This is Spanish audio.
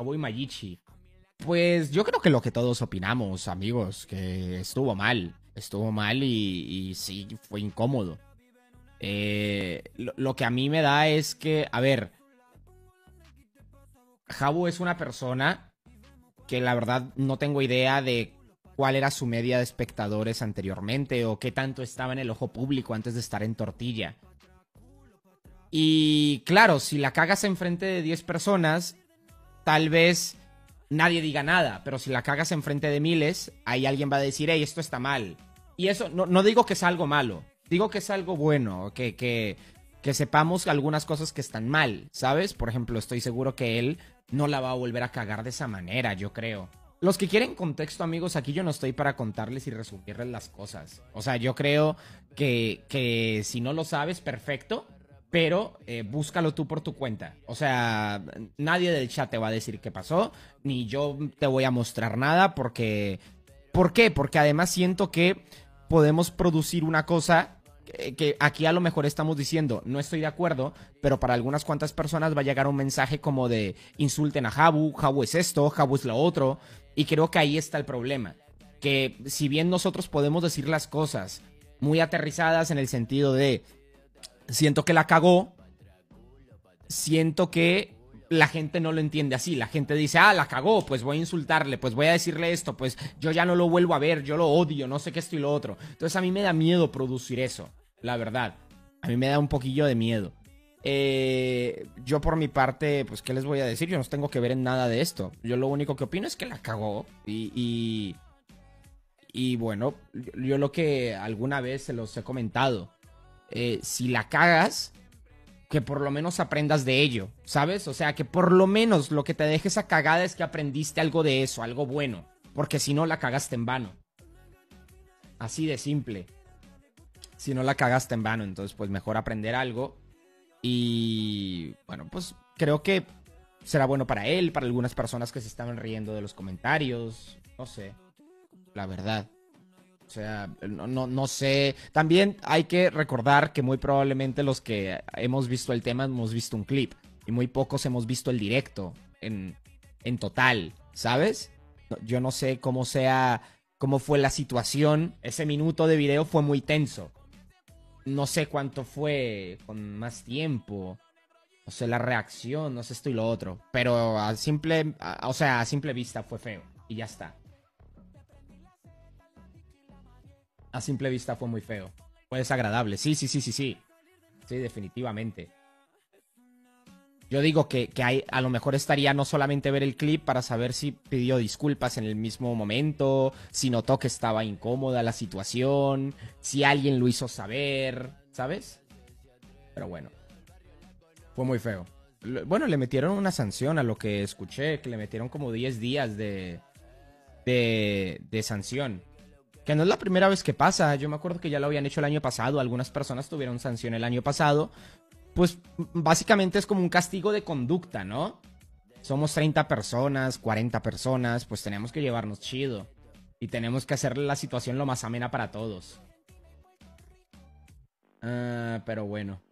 Jabu y Mayichi. Pues yo creo que lo que todos opinamos, amigos, que estuvo mal. Estuvo mal y sí, fue incómodo. Lo que a mí me da es que, a ver, Jabu es una persona que la verdad no tengo idea de cuál era su media de espectadores anteriormente o qué tanto estaba en el ojo público antes de estar en Tortilla. Y claro, si la cagas enfrente de 10 personas, tal vez nadie diga nada, pero si la cagas enfrente de miles, ahí alguien va a decir, hey, esto está mal. Y eso, no digo que es algo malo, digo que es algo bueno, que sepamos algunas cosas que están mal, ¿sabes? Por ejemplo, estoy seguro que él no la va a volver a cagar de esa manera, yo creo. Los que quieren contexto, amigos, aquí yo no estoy para contarles y resumirles las cosas. O sea, yo creo que si no lo sabes, perfecto. Pero búscalo tú por tu cuenta. O sea, nadie del chat te va a decir qué pasó, ni yo te voy a mostrar nada porque... ¿Por qué? Porque además siento que podemos producir una cosa que aquí a lo mejor estamos diciendo, no estoy de acuerdo, pero para algunas cuantas personas va a llegar un mensaje como de insulten a Jabu, Jabu es esto, Jabu es lo otro, y creo que ahí está el problema. Que si bien nosotros podemos decir las cosas muy aterrizadas en el sentido de... siento que la cagó, siento que la gente no lo entiende así, la gente dice, ah, la cagó, pues voy a insultarle, pues voy a decirle esto, pues yo ya no lo vuelvo a ver, yo lo odio, no sé qué esto y lo otro. Entonces a mí me da miedo producir eso, la verdad, a mí me da un poquillo de miedo. Yo por mi parte, pues qué les voy a decir, yo no tengo que ver en nada de esto, yo lo único que opino es que la cagó y bueno, yo lo que alguna vez se los he comentado. Si la cagas, que por lo menos aprendas de ello, ¿sabes? O sea, que por lo menos lo que te deje esa cagada es que aprendiste algo de eso, algo bueno, porque si no la cagaste en vano. Así de simple. Si no la cagaste en vano, entonces pues mejor aprender algo. Y bueno, pues creo que será bueno para él, para algunas personas que se estaban riendo de los comentarios, no sé, la verdad. O sea, no sé. También hay que recordar que muy probablemente los que hemos visto el tema hemos visto un clip. Y muy pocos hemos visto el directo en total, ¿sabes? Yo no sé cómo fue la situación. Ese minuto de video fue muy tenso. No sé cuánto fue con más tiempo. No sé la reacción, no sé esto y lo otro. Pero a simple vista fue feo. Y ya está. A simple vista fue muy feo. Fue desagradable. Sí. Sí, definitivamente. Yo digo que a lo mejor estaría no solamente ver el clip para saber si pidió disculpas en el mismo momento, si notó que estaba incómoda la situación, si alguien lo hizo saber, ¿sabes? Pero bueno. Fue muy feo. Bueno, le metieron una sanción a lo que escuché, que le metieron como 10 días de sanción. Que no es la primera vez que pasa, yo me acuerdo que ya lo habían hecho el año pasado, algunas personas tuvieron sanción el año pasado, pues básicamente es como un castigo de conducta, ¿no? Somos 30 personas, 40 personas, pues tenemos que llevarnos chido y tenemos que hacerle la situación lo más amena para todos. Pero bueno.